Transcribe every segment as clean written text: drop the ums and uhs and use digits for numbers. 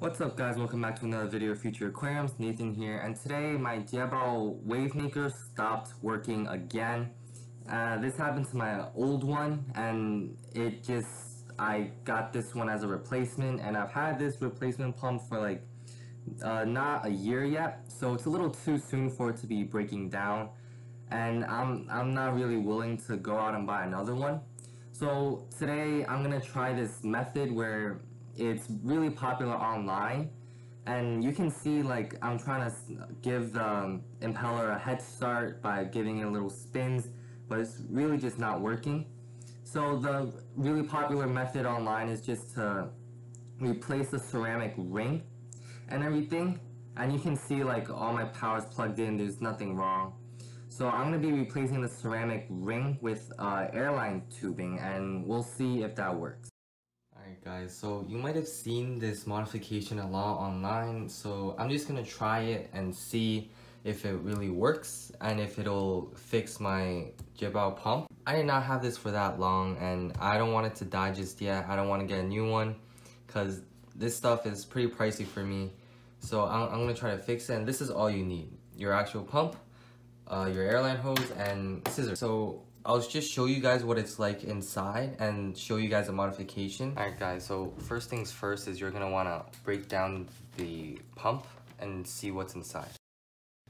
What's up guys, welcome back to another video of Future Aquariums. Nathan here, and today my Jebao wavemaker stopped working again. This happened to my old one, and I got this one as a replacement, and I've had this replacement pump for like not a year yet, so it's a little too soon for it to be breaking down, and I'm not really willing to go out and buy another one. So today I'm gonna try this method where it's really popular online, and you can see like I'm trying to give the impeller a head start by giving it little spins, but it's really just not working. So the really popular method online is just to replace the ceramic ring and everything, and you can see like all my power's plugged in, there's nothing wrong. So I'm going to be replacing the ceramic ring with airline tubing, and we'll see if that works. Alright guys, so you might have seen this modification a lot online, so I'm just gonna try it and see if it really works and if it'll fix my Jebao pump. I did not have this for that long, and I don't want it to die just yet. I don't want to get a new one because this stuff is pretty pricey for me. So I'm gonna try to fix it, and this is all you need: your actual pump, your airline hose, and scissors. So I'll just show you guys what it's like inside and show you guys a modification. Alright guys, so first things first is you're gonna wanna break down the pump and see what's inside.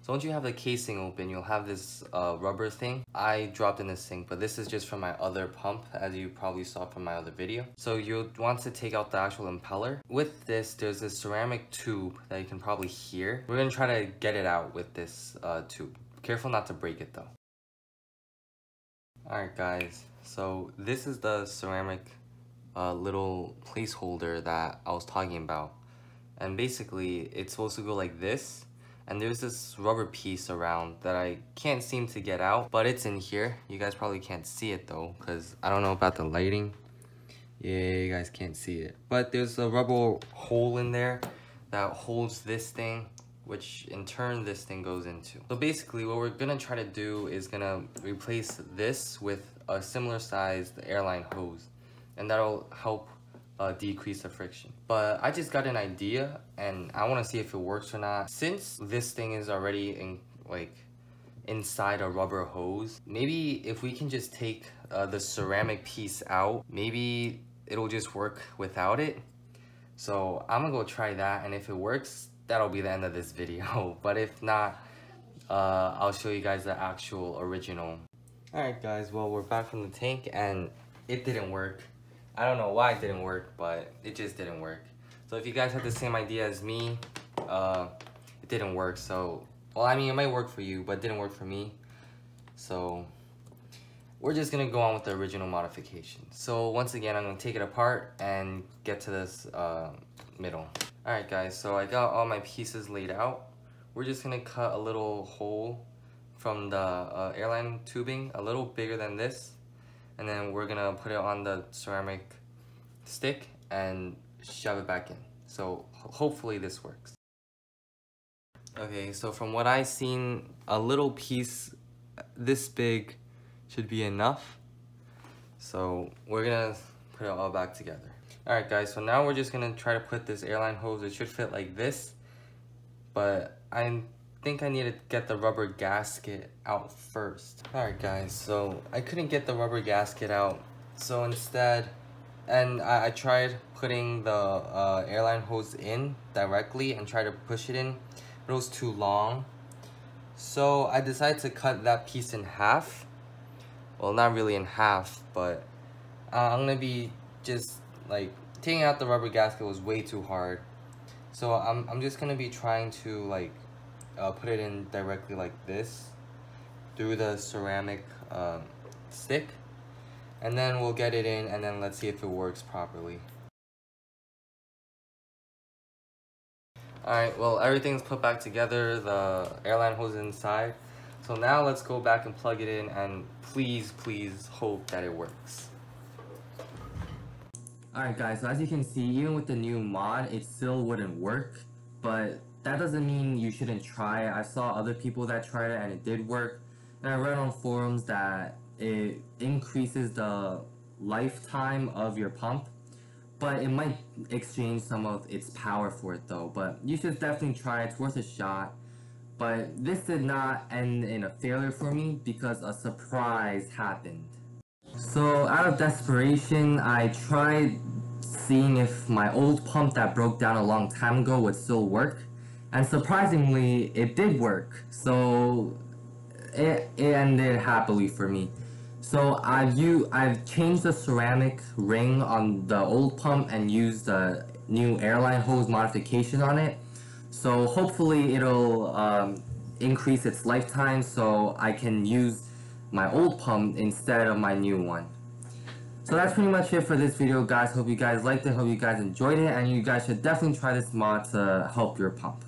So once you have the casing open, you'll have this rubber thing. I dropped in the sink, but this is just from my other pump, as you probably saw from my other video. So you'll want to take out the actual impeller. With this, there's this ceramic tube that you can probably hear. We're gonna try to get it out with this tube. Careful not to break it though. Alright guys, so this is the ceramic little placeholder that I was talking about, and basically it's supposed to go like this, and there's this rubber piece around that I can't seem to get out, but it's in here. You guys probably can't see it though, because I don't know about the lighting. Yeah, you guys can't see it, but there's a rubber hole in there that holds this thing, which in turn this thing goes into. So basically what we're gonna try to do is gonna replace this with a similar sized airline hose, and that'll help decrease the friction. But I just got an idea, and I wanna see if it works or not. Since this thing is already inside a rubber hose, maybe if we can just take the ceramic piece out, maybe it'll just work without it. So I'm gonna go try that, and if it works, that'll be the end of this video. But if not, I'll show you guys the actual original. Alright guys, well, we're back from the tank, and it didn't work. I don't know why it didn't work, but it just didn't work. So if you guys have the same idea as me, it didn't work. So, well, I mean, it might work for you, but it didn't work for me. So we're just gonna go on with the original modification. So once again, I'm gonna take it apart and get to this middle. Alright guys, so I got all my pieces laid out. We're just gonna cut a little hole from the airline tubing, a little bigger than this, and then we're gonna put it on the ceramic stick and shove it back in. So hopefully this works. Okay, so from what I've seen, a little piece this big should be enough. So we're gonna put it all back together. Alright guys, so now we're just gonna try to put this airline hose. It should fit like this, but I think I need to get the rubber gasket out first. Alright guys, so I couldn't get the rubber gasket out, so instead, and I tried putting the airline hose in directly and tried to push it in, but it was too long. So I decided to cut that piece in half. Well, not really in half, but I'm gonna be just like taking out the rubber gasket was way too hard, so I'm just gonna be trying to like put it in directly like this through the ceramic stick, and then we'll get it in, and then let's see if it works properly. Alright, well, everything's put back together, the airline hose is inside, so now let's go back and plug it in, and please hope that it works. Alright guys, so as you can see, even with the new mod, it still wouldn't work, but that doesn't mean you shouldn't try it. I saw other people that tried it and it did work, and I read on forums that it increases the lifetime of your pump but it might exchange some of its power for it though. But you should definitely try it. It's worth a shot. But this did not end in a failure for me because a surprise happened. So out of desperation, I tried seeing if my old pump that broke down a long time ago would still work. And surprisingly, it did work. So it ended happily for me. So I've changed the ceramic ring on the old pump and used the new airline hose modification on it. So hopefully it'll increase its lifetime so I can use my old pump instead of my new one. So that's pretty much it for this video, guys. Hope you guys liked it, hope you guys enjoyed it, and you guys should definitely try this mod to help your pump.